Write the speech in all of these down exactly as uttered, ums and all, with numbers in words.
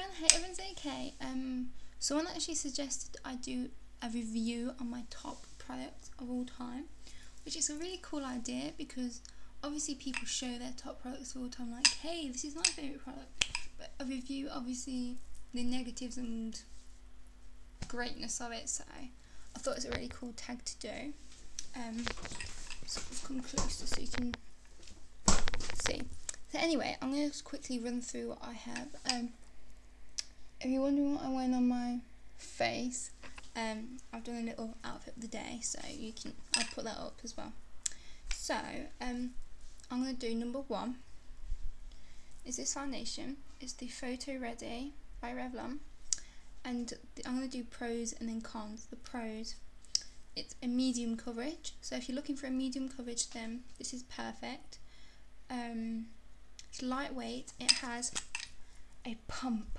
everyone, hey, everyone's okay. Um, someone actually suggested I do a review on my top products of all time, which is a really cool idea because obviously people show their top products all the time, like, hey, this is my favourite product, but a review, obviously the negatives and greatness of it, so I thought it was a really cool tag to do. Um, sort of come closer so you can see. So anyway, I'm going to quickly run through what I have. Um, if you're wondering what I'm wearing on my face, um, I've done a little outfit of the day, so you can, I'll put that up as well. So, um, I'm going to do number one, is this foundation, it's the Photo Ready by Revlon, and the, I'm going to do pros and then cons. The pros, it's a medium coverage, so if you're looking for a medium coverage, then this is perfect. Um, it's lightweight, it has a pump,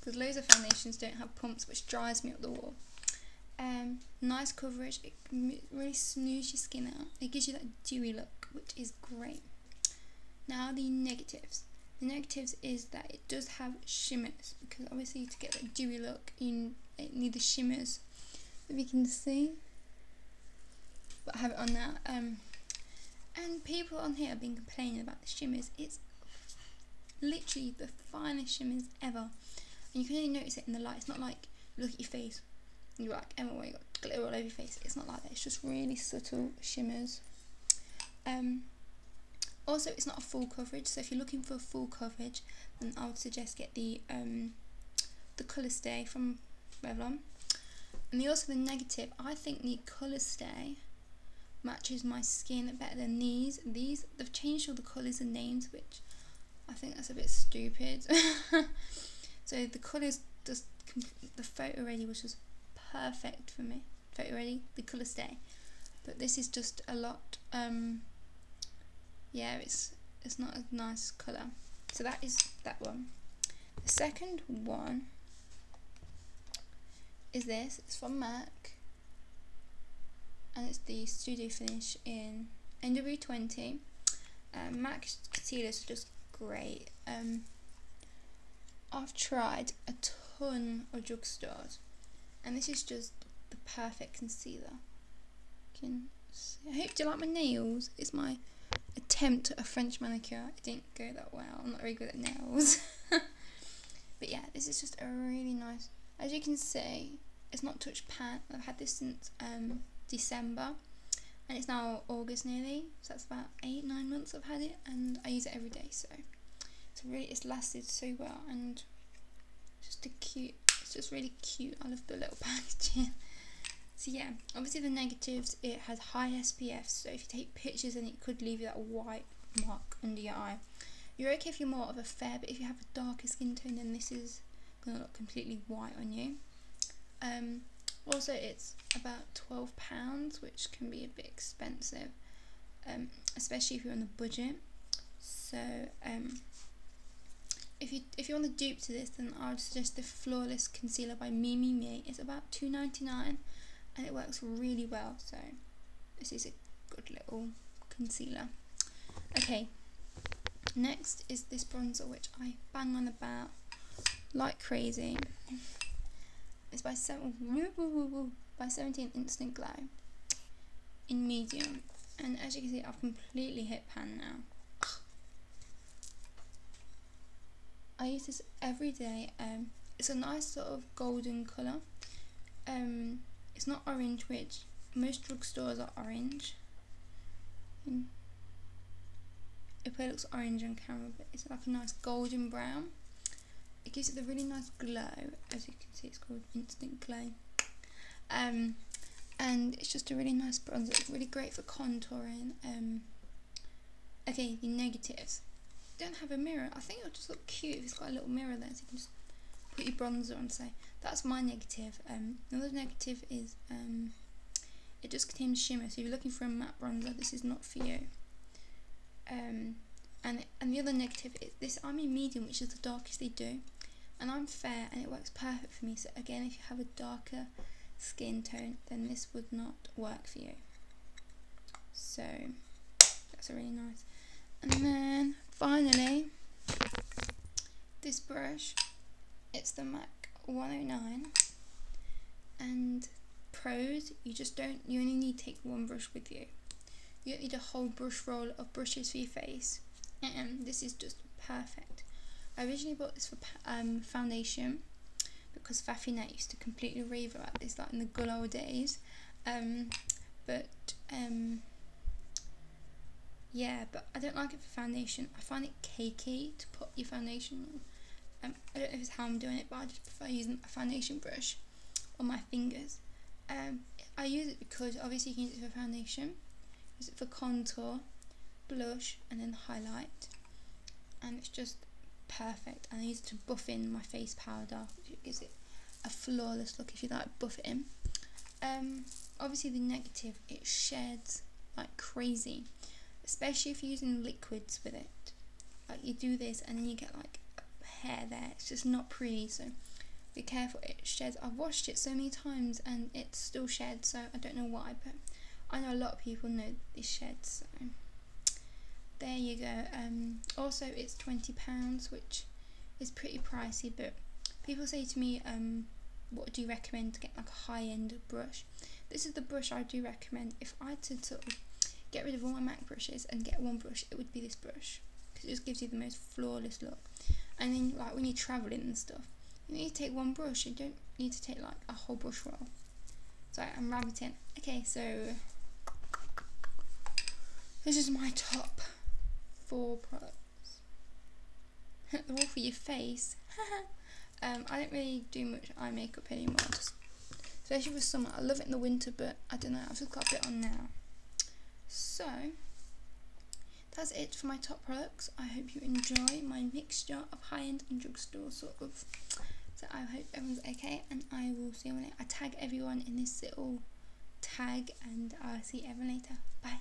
because loads of foundations don't have pumps, which dries me up the wall. Um, nice coverage, it really smooths your skin out, it gives you that dewy look, which is great. Now the negatives. The negatives is that it does have shimmers, because obviously to get that dewy look, you need the shimmers, if you can see, but I have it on now. Um, and people on here have been complaining about the shimmers. It's literally the finest shimmers ever, and you can only notice it in the light. It's not like you look at your face and you're like, Emma, you got glitter all over your face. It's not like that. It's just really subtle shimmers. Um, also, it's not a full coverage, so if you're looking for a full coverage, then I would suggest get the um, the Colour Stay from Revlon. And the, also the negative, I think the Colour Stay matches my skin better than these. These, they've changed all the colours and names, which I think that's a bit stupid. So the colours, just the Photo Ready, which was perfect for me. Photo Ready, the Colour Stay, but this is just a lot. Um, yeah, it's it's not a nice colour. So that is that one. The second one is this. It's from MAC, and it's the Studio Finish in N W twenty. Um, MAC concealers are just great. Um, I've tried a ton of drugstores, and this is just the perfect concealer. Can see. I hope you like my nails. It's my attempt at a French manicure. It didn't go that well. I'm not really good at nails. But yeah, this is just a really nice. As you can see, it's not touch pan. I've had this since um, December, and it's now August nearly, so that's about eight, nine months I've had it, and I use it every day, so it's really, it's lasted so well, and just a cute, it's just really cute. I love the little packaging. So yeah, obviously the negatives, it has high S P F, so if you take pictures, then it could leave you that white mark under your eye. You're okay if you're more of a fair, but if you have a darker skin tone, then this is going to look completely white on you. Um, also, it's about twelve pounds, which can be a bit expensive, um, especially if you're on a budget. So um, if you if you want the dupe to this, then I would suggest the Flawless Concealer by Me, Me, Me. It's about two ninety-nine, and it works really well, so this is a good little concealer. Okay, next is this bronzer, which I bang on about like crazy. It's by seventeen Instant Glow in medium, and as you can see, I've completely hit pan now. I use this every day. Um, it's a nice sort of golden colour. Um, it's not orange, which most drugstores are orange. It probably looks orange on camera, but it's like a nice golden brown. It gives it the really nice glow, as you can see. It's called Instant Glow, um, and it's just a really nice bronzer. It's really great for contouring. Um, okay, the negatives. Don't have a mirror. I think it'll just look cute if it's got a little mirror there, so you can just put your bronzer on. So that's my negative. Um, another negative is um, it just contains shimmer. So if you're looking for a matte bronzer, this is not for you. Um, and and the other negative is this. I'm in medium, which is the darkest they do, and I'm fair, and it works perfect for me. So again, if you have a darker skin tone, then this would not work for you. So that's a really nice. And then finally, this brush. It's the MAC one oh nine, and pros, you just don't, you only need to take one brush with you. You don't need a whole brush roll of brushes for your face. And this is just perfect. I originally bought this for um, foundation because Faffinette used to completely rave about this, like in the good old days. Um, but um, yeah, but I don't like it for foundation. I find it cakey to put your foundation on. Um, I don't know if it's how I'm doing it, but I just prefer using a foundation brush on my fingers. Um, I use it because obviously you can use it for foundation, use it for contour, blush, and then highlight, and it's just perfect. And I use it to buff in my face powder, which gives it a flawless look if you like buff it in. Um, obviously the negative, it sheds like crazy, especially if you're using liquids with it. Like you do this and then you get like hair there, it's just not pretty, so be careful. It sheds. I've washed it so many times and it's still shed, so I don't know why, but I know a lot of people know this sheds, so there you go. Um, also it's twenty pounds, which is pretty pricey, but people say to me, um, what do you recommend to get like a high-end brush? This is the brush I do recommend. If I had to sort of get rid of all my MAC brushes and get one brush, it would be this brush, because it just gives you the most flawless look. And then like when you're travelling and stuff, you need to take one brush, you don't need to take like a whole brush roll. Sorry, I'm rabbiting. Okay, so this is my top four products. They're all for your face. um, I don't really do much eye makeup anymore, just, especially with summer. I love it in the winter, but I don't know, I've just got a bit on now. So that's it for my top products. I hope you enjoy my mixture of high-end and drugstore sort of. So I hope everyone's okay, and I will see you later. I tag everyone in this little tag, and I'll see everyone later. Bye.